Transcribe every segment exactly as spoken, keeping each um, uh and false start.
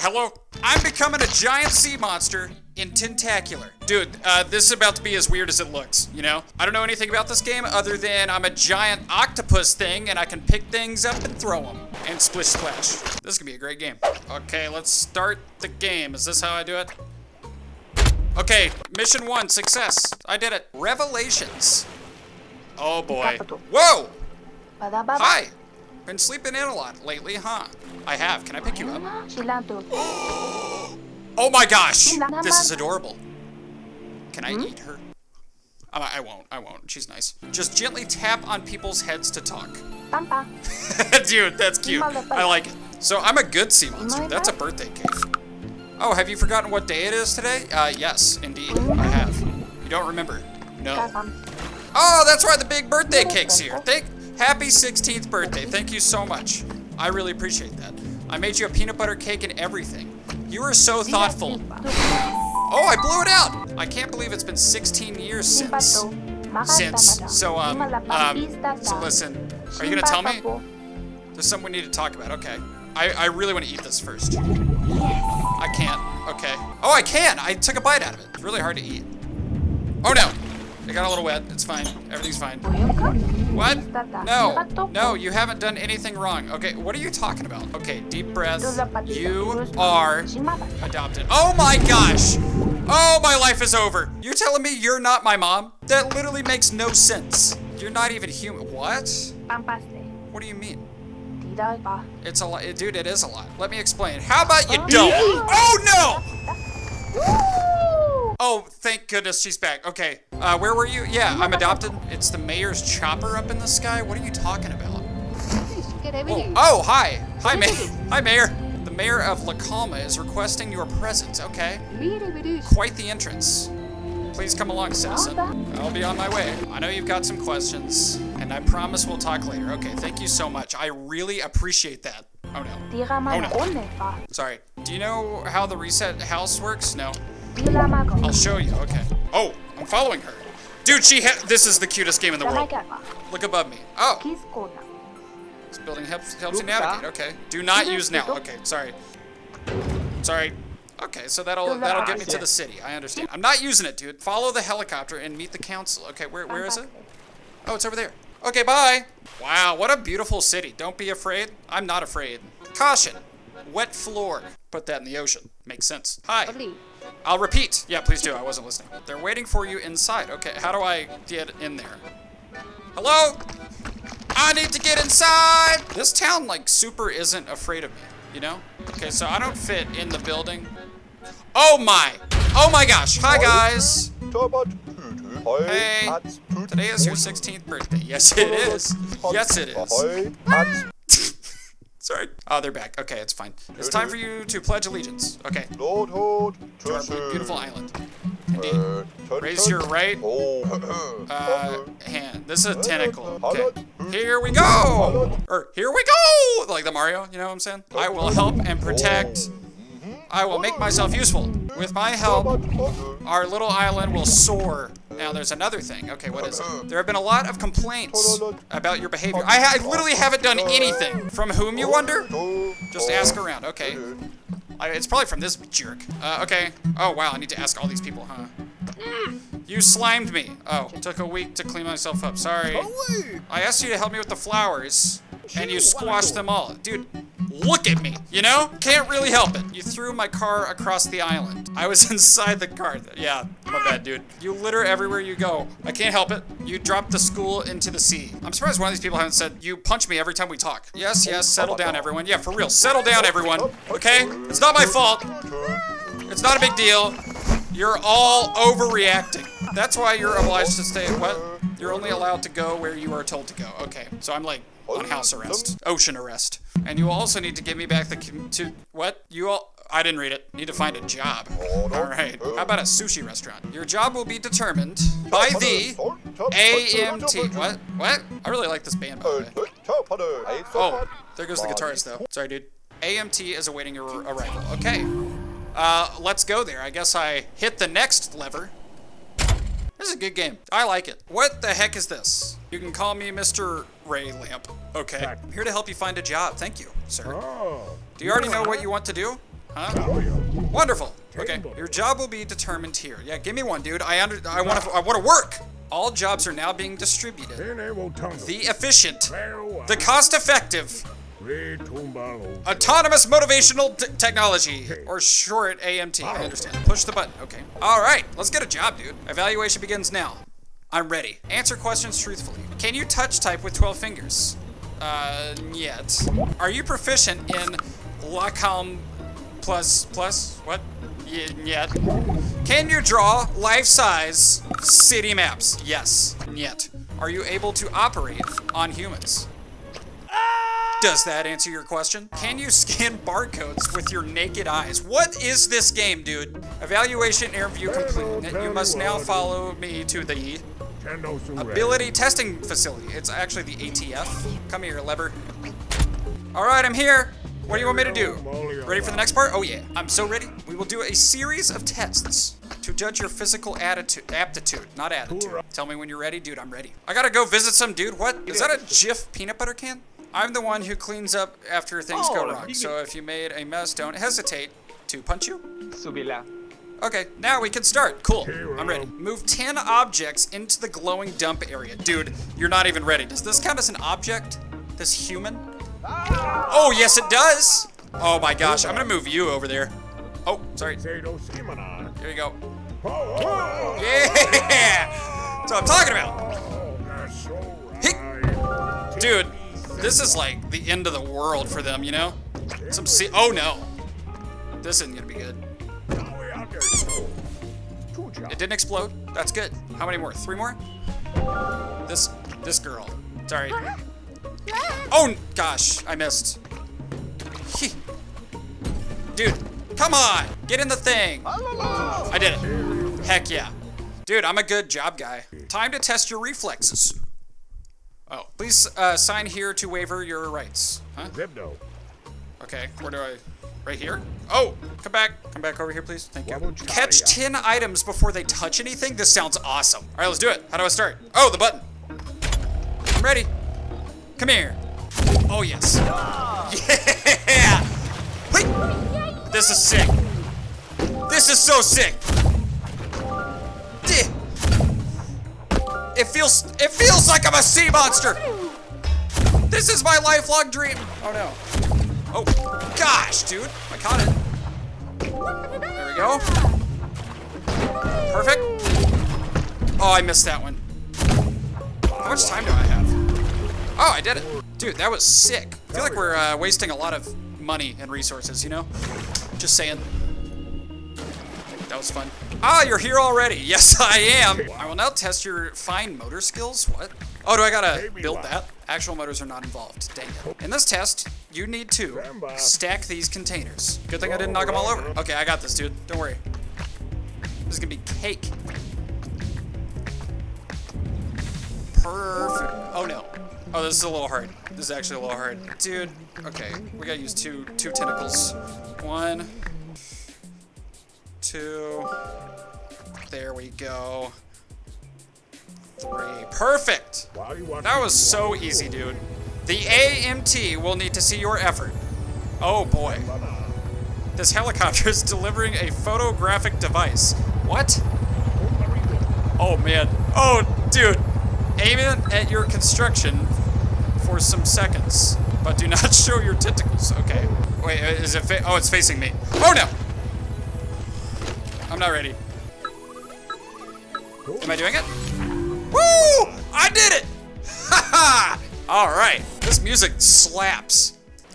Hello? I'm becoming a giant sea monster in Tentacular. Dude, uh, this is about to be as weird as it looks, you know? I don't know anything about this game other than I'm a giant octopus thing and I can pick things up and throw them. And splish splash. This is gonna be a great game. Okay, let's start the game. Is this how I do it? Okay, mission one, success. I did it. Revelations. Oh boy. Whoa! Hi! Been sleeping in a lot lately, huh? I have. Can I pick you up? Oh my gosh! This is adorable. Can I eat her? Uh, I won't. I won't. She's nice. Just gently tap on people's heads to talk. Dude, that's cute. I like it. So I'm a good sea monster. That's a birthday cake. Oh, have you forgotten what day it is today? Uh, yes, indeed. I have. You don't remember? No. Oh, that's why the big birthday cake's here. Thank. Happy sixteenth birthday. Thank you so much. I really appreciate that. I made you a peanut butter cake and everything. You were so thoughtful. Oh, I blew it out. I can't believe it's been sixteen years since. Since. So, um, um, so listen, are you going to tell me? There's something we need to talk about. Okay. I, I really want to eat this first. I can't. Okay. Oh, I can. I took a bite out of it. It's really hard to eat. Oh, no. It got a little wet. It's fine. Everything's fine. What? No. No, you haven't done anything wrong. Okay, what are you talking about? Okay, deep breath. You are adopted. Oh my gosh! Oh, my life is over. You're telling me you're not my mom? That literally makes no sense. You're not even human. What? What do you mean? It's a lot. Dude, it is a lot. Let me explain. How about you don't? Oh, no! Oh, thank goodness she's back. Okay, uh, where were you? Yeah, I'm adopted. It's the mayor's chopper up in the sky. What are you talking about? Oh, oh hi. Hi, ma hi, mayor. The mayor of Lacom is requesting your presence. Okay. Quite the entrance. Please come along, citizen. I'll be on my way. I know you've got some questions, and I promise we'll talk later. Okay, thank you so much. I really appreciate that. Oh, no. Oh, no. Sorry. Do you know how the reset house works? No. I'll show you, okay. Oh, I'm following her. Dude, she ha this is the cutest game in the world. Look above me. Oh. This building helps, helps you navigate, okay. Do not use now, okay, sorry. Sorry. Okay, so that'll that'll get me to the city, I understand. I'm not using it, dude. Follow the helicopter and meet the council. Okay, where where is it? Oh, it's over there. Okay, bye. Wow, what a beautiful city. Don't be afraid. I'm not afraid. Caution. Wet floor. Put that in the ocean. Makes sense. Hi. I'll repeat. Yeah, please do. I wasn't listening. They're waiting for you inside. Okay, how do I get in there? Hello? I need to get inside! This town, like, super isn't afraid of me, you know? Okay, so I don't fit in the building. Oh my! Oh my gosh! Hi, guys! Hey! Today is your sixteenth birthday. Yes, it is. Yes, it is. Sorry. Oh, they're back. Okay, it's fine. It's time for you to pledge allegiance. Okay. Lord, hold to our beautiful island. Indeed. Raise your right uh, hand. This is a tentacle. Okay. Here we go! Or, here we go! Like the Mario, you know what I'm saying? I will help and protect. I will make myself useful. With my help, our little island will soar. Now, there's another thing. Okay, what is it? There have been a lot of complaints about your behavior. I, ha I literally haven't done anything. From whom, you wonder? Just ask around. Okay. I, it's probably from this jerk. Uh, okay. Oh, wow. I need to ask all these people, huh? You slimed me. Oh, took a week to clean myself up. Sorry. I asked you to help me with the flowers, and you squashed them all. Dude. Look at me, you know? Can't really help it. You threw my car across the island. I was inside the car. Yeah, my bad, dude. You litter everywhere you go. I can't help it. You dropped the school into the sea. I'm surprised one of these people haven't said, you punch me every time we talk. Yes, yes, settle down, everyone. Yeah, for real, settle down, everyone. Okay? It's not my fault. It's not a big deal. You're all overreacting. That's why you're obliged to stay at what? You're only allowed to go where you are told to go. Okay, so I'm like on house arrest, ocean arrest. And you also need to give me back the to what? You all I didn't read it. Need to find a job. Alright. How about a sushi restaurant? Your job will be determined by the A M T. What? What? I really like this band, by the way. Oh, there goes the guitarist though. Sorry, dude. A M T is awaiting your arrival. Okay. Uh let's go there. I guess I hit the next lever. This is a good game. I like it. What the heck is this? You can call me Mister Ray Lamp. Okay. I'm here to help you find a job. Thank you, sir. Oh. Do you already know what you want to do? Huh? Wonderful. Okay, your job will be determined here. Yeah, give me one, dude. I under I want to I want to work. All jobs are now being distributed. The efficient, the cost-effective, autonomous motivational t technology, or short A M T. I understand. Push the button. Okay. All right. Let's get a job, dude. Evaluation begins now. I'm ready. Answer questions truthfully. Can you touch type with twelve fingers? Uh, yet. Are you proficient in Lacom Plus Plus? What? Y yet. Can you draw life-size city maps? Yes. Yet. Are you able to operate on humans? Does that answer your question? Can you scan barcodes with your naked eyes? What is this game, dude? Evaluation interview complete. You must now follow me to the ability testing facility. It's actually the A T F. Come here, lever. All right, I'm here. What do you want me to do? Ready for the next part? Oh yeah, I'm so ready. We will do a series of tests to judge your physical attitude, aptitude, not attitude. Tell me when you're ready, dude, I'm ready. I gotta go visit some dude. What? Is that a Jif peanut butter can? I'm the one who cleans up after things oh, go wrong, so if you made a mess, don't hesitate to punch you. Okay, now we can start. Cool, I'm ready. Move ten objects into the glowing dump area. Dude, you're not even ready. Does this count as an object? This human? Oh, yes it does. Oh my gosh, I'm gonna move you over there. Oh, sorry. There you go. Yeah! That's what I'm talking about. Hey. Dude. This is like the end of the world for them, you know? Some sea- oh no. This isn't gonna be good. It didn't explode. That's good. How many more? Three more? This- this girl. Sorry. Oh gosh, I missed. Dude, come on! Get in the thing! I did it. Heck yeah. Dude, I'm a good job guy. Time to test your reflexes. Oh, please uh, sign here to waiver your rights. Huh? Okay, where do I? Right here? Oh, come back. Come back over here, please. Thank you. Catch ten items before they touch anything. This sounds awesome. All right, let's do it. How do I start? Oh, the button. I'm ready. Come here. Oh, yes. Yeah. Wait. This is sick. This is so sick. It feels, it feels like I'm a sea monster. This is my lifelong dream. Oh no. Oh, gosh, dude, I caught it. There we go. Perfect. Oh, I missed that one. How much time do I have? Oh, I did it. Dude, that was sick. I feel like we're uh, wasting a lot of money and resources, you know? Just saying. That was fun. Ah, you're here already. Yes, I am. I will now test your fine motor skills. What? Oh, do I gotta build that? Actual motors are not involved. Dang it. In this test, you need to stack these containers. Good thing I didn't knock them all over. Okay, I got this, dude. Don't worry. This is gonna be cake. Perfect. Oh, no. Oh, this is a little hard. This is actually a little hard. Dude. Okay, we gotta use two, two tentacles. One. Two. There we go. Three. Perfect! That was so easy, dude. The A M T will need to see your effort. Oh boy. This helicopter is delivering a photographic device. What? Oh man. Oh, dude. Aim it at your construction for some seconds, but do not show your tentacles. Okay. Wait, is it fa- oh, it's facing me. Oh no! I'm not ready. Am I doing it? Woo! I did it! Ha ha! All right, this music slaps.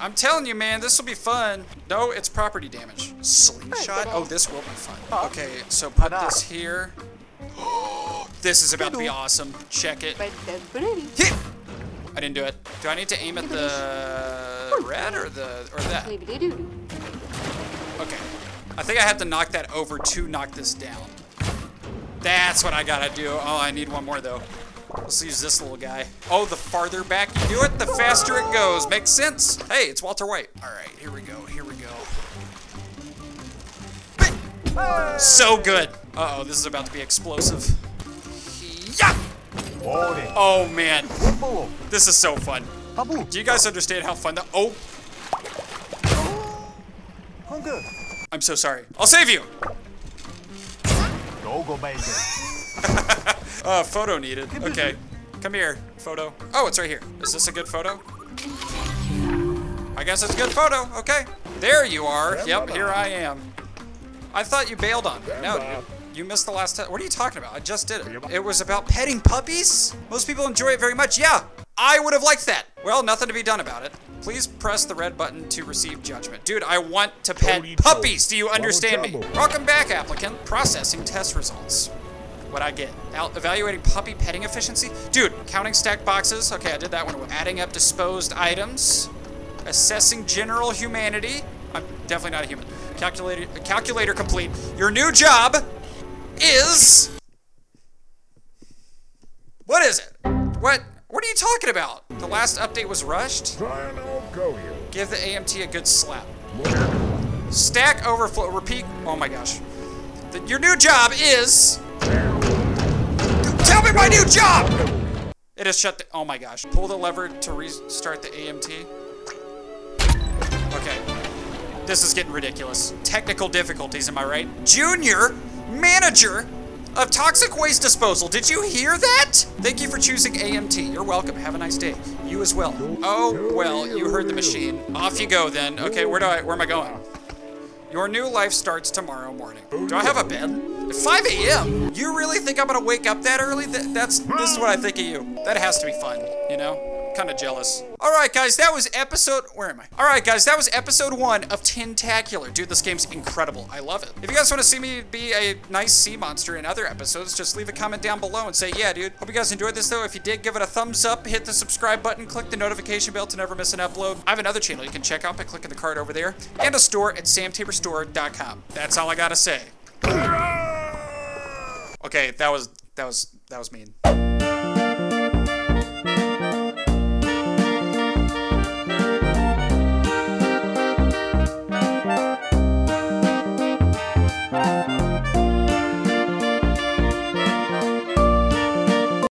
I'm telling you, man, this will be fun. No, it's property damage. Slingshot? Oh, this will be fun. Okay, so put this here. This is about to be awesome. Check it. Hit! I didn't do it. Do I need to aim at the red or the or that? Okay. I think I have to knock that over to knock this down. That's what I gotta do. Oh, I need one more though. Let's use this little guy. Oh, the farther back you do it, the faster it goes. Makes sense. Hey, it's Walter White. All right, here we go, here we go. So good. Uh-oh, this is about to be explosive. Yeah! Oh man, this is so fun. Do you guys understand how fun the- oh. good. I'm so sorry. I'll save you! Gogel Mazer. Uh, photo needed. Okay. Come here, photo. Oh, it's right here. Is this a good photo? I guess it's a good photo. Okay. There you are. Yep, here I am. I thought you bailed on me. No, dude. You missed the last time. What are you talking about? I just did it. It was about petting puppies? Most people enjoy it very much. Yeah, I would have liked that. Well, nothing to be done about it. Please press the red button to receive judgment. Dude, I want to pet puppies. Do you understand me? Welcome back, applicant. Processing test results. What I get. Out evaluating puppy petting efficiency. Dude, counting stacked boxes. Okay, I did that one. Adding up disposed items. Assessing general humanity. I'm definitely not a human. Calculator, calculator complete. Your new job is... What is it? What? What are you talking about? The last update was rushed? Give the A M T a good slap. Stack overflow, repeat. Oh my gosh. The, your new job is... Tell me my new job! It has shut the, oh my gosh. Pull the lever to restart the A M T. Okay. This is getting ridiculous. Technical difficulties, am I right? Junior manager of toxic waste disposal. Did you hear that? Thank you for choosing A M T. You're welcome. Have a nice day. You as well. Oh, well, you heard the machine. Off you go then. Okay, where do I, where am I going? Your new life starts tomorrow morning. Do I have a bed? At five A M? You really think I'm gonna wake up that early? That, that's, this is what I think of you. That has to be fun, you know? Kinda jealous. All right, guys, that was episode, where am I? All right, guys, that was episode one of Tentacular. Dude, this game's incredible. I love it. If you guys wanna see me be a nice sea monster in other episodes, just leave a comment down below and say, yeah, dude. Hope you guys enjoyed this, though. If you did, give it a thumbs up, hit the subscribe button, click the notification bell to never miss an upload. I have another channel you can check out by clicking the card over there, and a store at sam tabor store dot com. That's all I gotta say. Okay, that was, that was, that was mean.